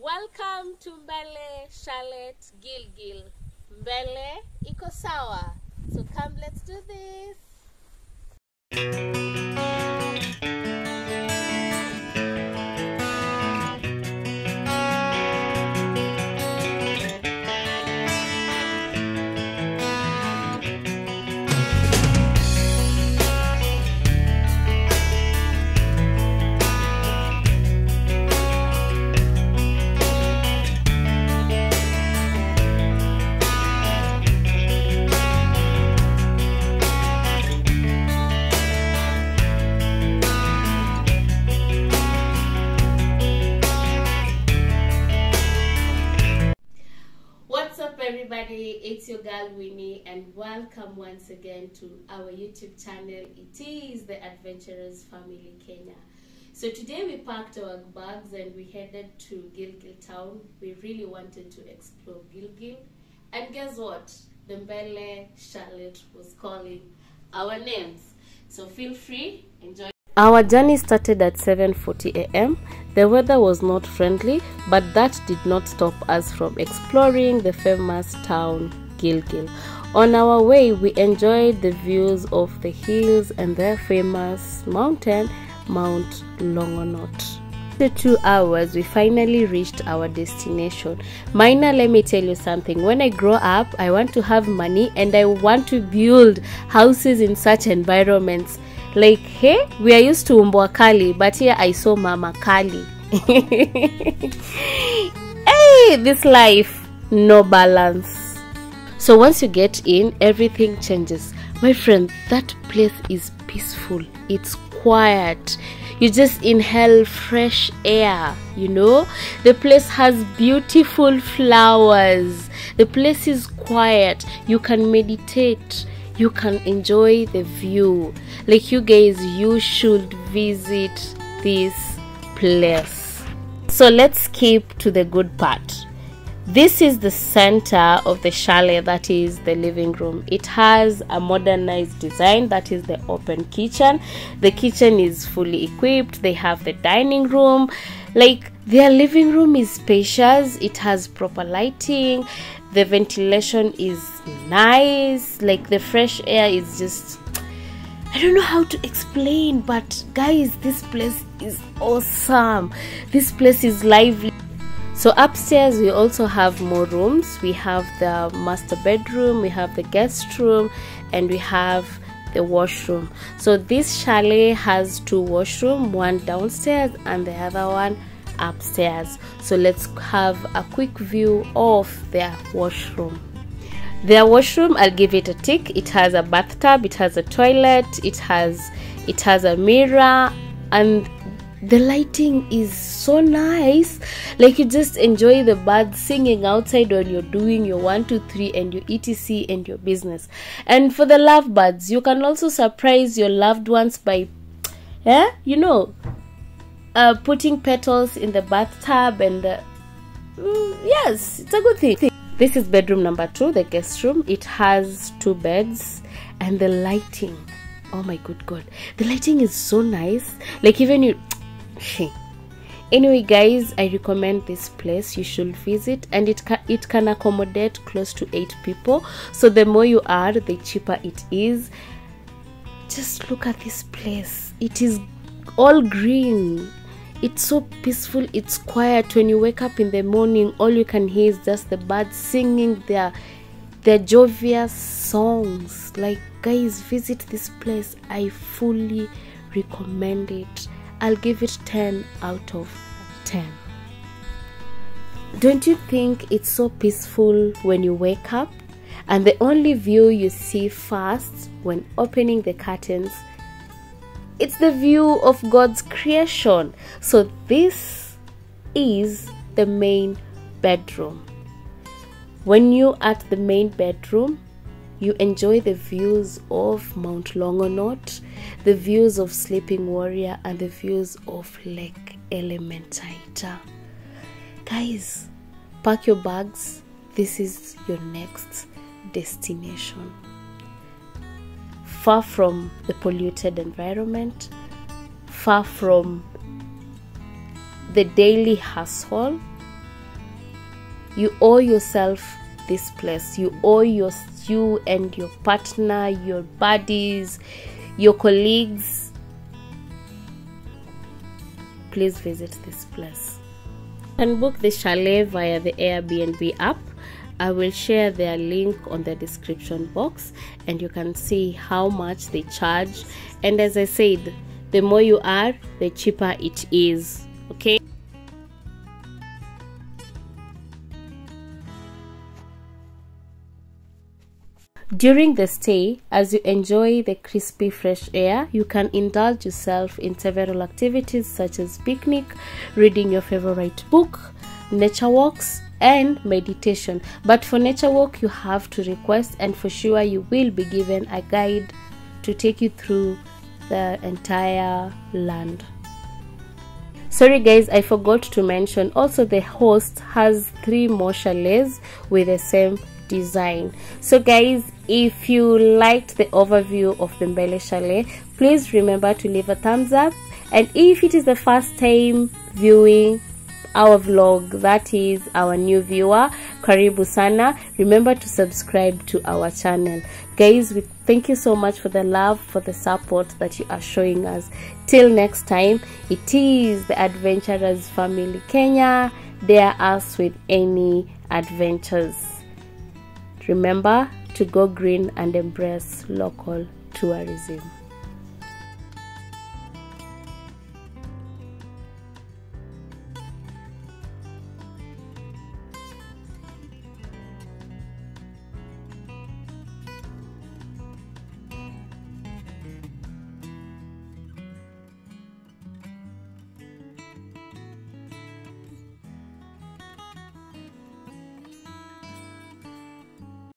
Welcome to Mbele Chalet Gilgil. Mbele iko sawa. So come, let's do this. It's your girl Winnie, and welcome once again to our YouTube channel. It is The Adventurous Family Kenya. So today we packed our bags and we headed to Gilgil town. We really wanted to explore Gilgil, and guess what? The Mbele Chalet was calling our names. So feel free, enjoy. Our journey started at 7:40 a.m. The weather was not friendly, but that did not stop us from exploring the famous town Gilgil. On our way, we enjoyed the views of the hills and their famous mountain, Mount Longonot. After 2 hours, we finally reached our destination. Mina, let me tell you something. When I grow up, I want to have money and I want to build houses in such environments. Like, hey, we are used to Mbwakali, but here I saw Mama Kali. Hey, this life, no balance. So once you get in, everything changes. My friend, that place is peaceful. It's quiet. You just inhale fresh air, you know. The place has beautiful flowers. The place is quiet. You can meditate. You can enjoy the view. Like, you guys, you should visit this place. So let's skip to the good part. This is the center of the chalet, that is the living room. It has a modernized design, that is the open kitchen. The kitchen is fully equipped. They have the dining room. Like, their living room is spacious. It has proper lighting. The ventilation is nice. Like, the fresh air is just, I don't know how to explain, but guys, this place is awesome. This place is lively. So upstairs we also have more rooms. We have the master bedroom, we have the guest room, and we have the washroom. So this chalet has 2 washrooms, one downstairs and the other one upstairs. So let's have a quick view of their washroom. Their washroom, I'll give it a tick. It has a bathtub, it has a toilet, it has a mirror, and the lighting is so nice. Like, you just enjoy the birds singing outside when you're doing your 1, 2, 3 and your etc and your business. And for the lovebirds, you can also surprise your loved ones by putting petals in the bathtub, and yes, it's a good thing. This is bedroom number 2, the guest room. It has 2 beds, and the lighting, oh my good god, the lighting is so nice. Like, even you anyway, guys, I recommend this place. You should visit, and it can accommodate close to 8 people. So the more you are, the cheaper it is. Just look at this place. It is all green. It's so peaceful. It's quiet. When you wake up in the morning, all you can hear is just the birds singing their jovious songs. Like, guys, visit this place. I fully recommend it. I'll give it 10 out of 10. Don't you think it's so peaceful when you wake up, and the only view you see first when opening the curtains, it's the view of God's creation? So this is the main bedroom. When you're at the main bedroom, you enjoy the views of Mount Longonot, the views of Sleeping Warrior, and the views of Lake Elementita. Guys, pack your bags. This is your next destination. Far from the polluted environment, far from the daily hustle, You owe yourself this place. You owe you and your partner, your buddies, your colleagues. Please visit this place. You can book the chalet via the Airbnb app. I will share their link on the description box, and you can see how much they charge. And as I said, the more you are, the cheaper it is. Okay. During the stay, as you enjoy the crispy fresh air, you can indulge yourself in several activities such as picnic, reading your favorite book, nature walks, and meditation. But for nature walk, you have to request, and for sure you will be given a guide to take you through the entire land. Sorry guys, I forgot to mention also the host has 3 more chalets with the same design. So guys, if you liked the overview of the Mbele Chalet, please remember to leave a thumbs up. And if it is the first time viewing our vlog, that is our new viewer, Karibu Sana, remember to subscribe to our channel. Guys, we thank you so much for the love, for the support that you are showing us. Till next time, it is the Adventurous Family Kenya. Dare us with any adventures. Remember to go green and embrace local tourism.